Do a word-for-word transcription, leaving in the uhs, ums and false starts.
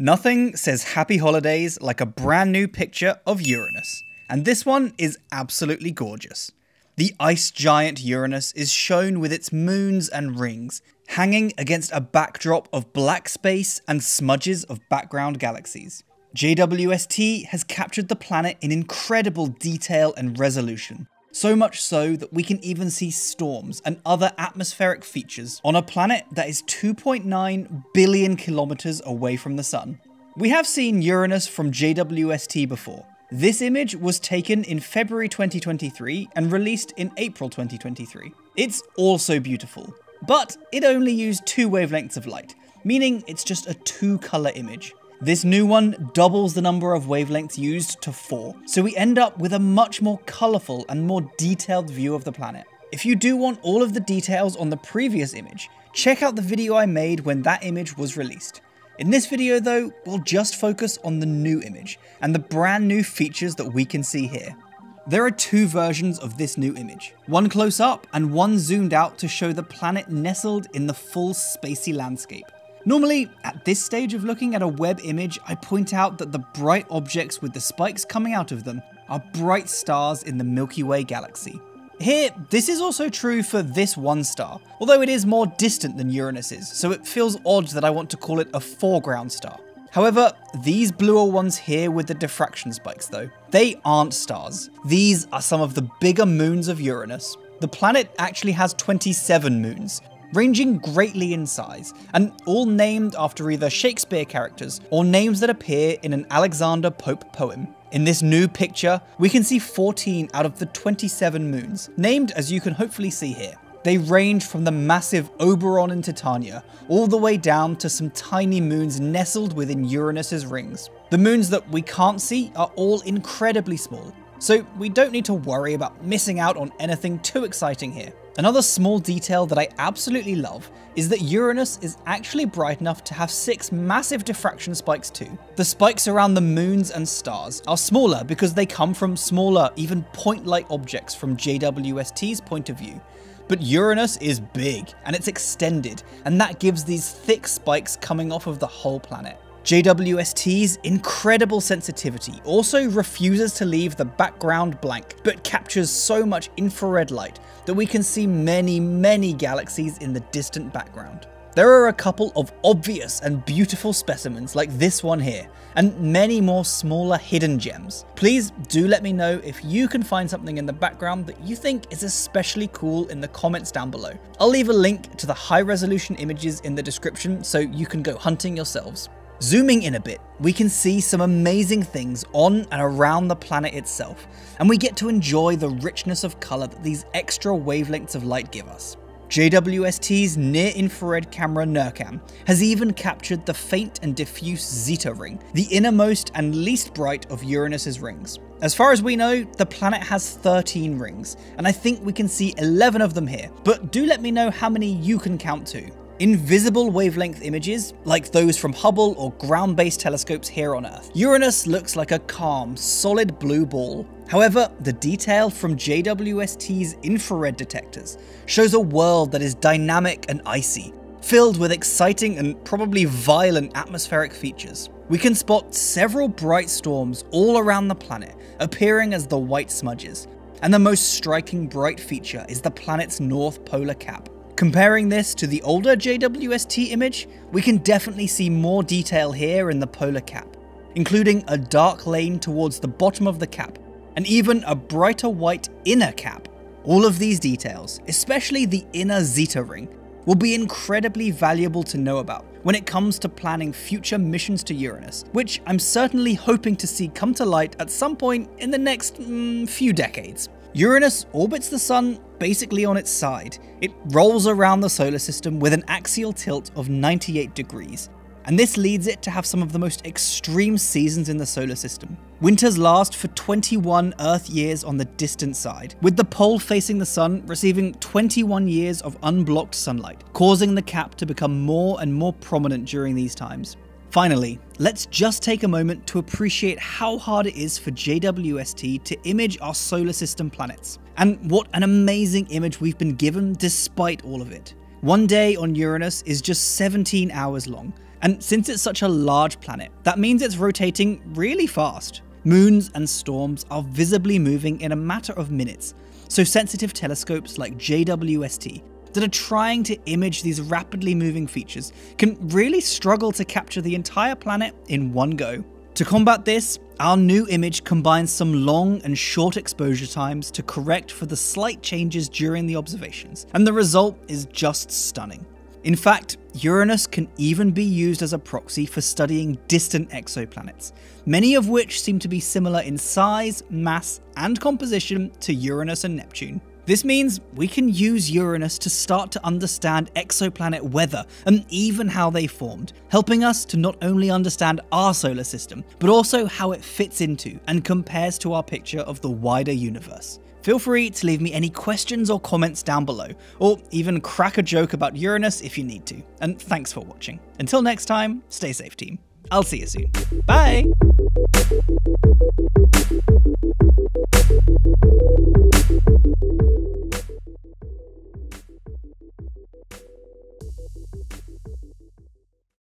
Nothing says happy holidays like a brand new picture of Uranus. And this one is absolutely gorgeous. The ice giant Uranus is shown with its moons and rings, hanging against a backdrop of black space and smudges of background galaxies. J W S T has captured the planet in incredible detail and resolution, so much so that we can even see storms and other atmospheric features on a planet that is two point nine billion kilometers away from the sun. We have seen Uranus from J W S T before. This image was taken in February twenty twenty-three and released in April twenty twenty-three. It's also beautiful, but it only used two wavelengths of light, meaning it's just a two-color image. This new one doubles the number of wavelengths used to four, so we end up with a much more colourful and more detailed view of the planet. If you do want all of the details on the previous image, check out the video I made when that image was released. In this video though, we'll just focus on the new image and the brand new features that we can see here. There are two versions of this new image, one close up and one zoomed out to show the planet nestled in the full spacey landscape. Normally, at this stage of looking at a web image, I point out that the bright objects with the spikes coming out of them are bright stars in the Milky Way galaxy. Here, this is also true for this one star, although it is more distant than Uranus is, so it feels odd that I want to call it a foreground star. However, these bluer ones here with the diffraction spikes though, they aren't stars. These are some of the bigger moons of Uranus. The planet actually has twenty-seven moons, ranging greatly in size, and all named after either Shakespeare characters or names that appear in an Alexander Pope poem. In this new picture, we can see fourteen out of the twenty-seven moons, named as you can hopefully see here. They range from the massive Oberon in Titania, all the way down to some tiny moons nestled within Uranus's rings. The moons that we can't see are all incredibly small, so we don't need to worry about missing out on anything too exciting here. Another small detail that I absolutely love is that Uranus is actually bright enough to have six massive diffraction spikes too. The spikes around the moons and stars are smaller because they come from smaller, even point-like objects from J W S T's point of view. But Uranus is big and it's extended, and that gives these thick spikes coming off of the whole planet. J W S T's incredible sensitivity also refuses to leave the background blank, but captures so much infrared light that we can see many, many galaxies in the distant background. There are a couple of obvious and beautiful specimens like this one here, and many more smaller hidden gems. Please do let me know if you can find something in the background that you think is especially cool in the comments down below. I'll leave a link to the high resolution images in the description so you can go hunting yourselves. Zooming in a bit, we can see some amazing things on and around the planet itself, and we get to enjoy the richness of colour that these extra wavelengths of light give us. J W S T's near-infrared camera NIRCam has even captured the faint and diffuse Zeta ring, the innermost and least bright of Uranus's rings. As far as we know, the planet has thirteen rings, and I think we can see eleven of them here, but do let me know how many you can count too. Invisible wavelength images, like those from Hubble or ground-based telescopes here on Earth, Uranus looks like a calm, solid blue ball. However, the detail from J W S T's infrared detectors shows a world that is dynamic and icy, filled with exciting and probably violent atmospheric features. We can spot several bright storms all around the planet, appearing as the white smudges. And the most striking bright feature is the planet's north polar cap. Comparing this to the older J W S T image, we can definitely see more detail here in the polar cap, including a dark lane towards the bottom of the cap, and even a brighter white inner cap. All of these details, especially the inner Zeta ring, will be incredibly valuable to know about when it comes to planning future missions to Uranus, which I'm certainly hoping to see come to light at some point in the next mm, few decades. Uranus orbits the sun basically on its side. It rolls around the solar system with an axial tilt of ninety-eight degrees, and this leads it to have some of the most extreme seasons in the solar system. Winters last for twenty-one Earth years on the distant side, with the pole facing the sun receiving twenty-one years of unblocked sunlight, causing the cap to become more and more prominent during these times. Finally, let's just take a moment to appreciate how hard it is for J W S T to image our solar system planets. And what an amazing image we've been given despite all of it. One day on Uranus is just seventeen hours long, And since it's such a large planet, that means it's rotating really fast. Moons and storms are visibly moving in a matter of minutes, so sensitive telescopes like J W S T that are trying to image these rapidly moving features can really struggle to capture the entire planet in one go. To combat this, our new image combines some long and short exposure times to correct for the slight changes during the observations, and the result is just stunning. In fact, Uranus can even be used as a proxy for studying distant exoplanets, many of which seem to be similar in size, mass, and composition to Uranus and Neptune. This means we can use Uranus to start to understand exoplanet weather and even how they formed, helping us to not only understand our solar system, but also how it fits into and compares to our picture of the wider universe. Feel free to leave me any questions or comments down below, or even crack a joke about Uranus if you need to. And thanks for watching. Until next time, stay safe, team. I'll see you soon. Bye!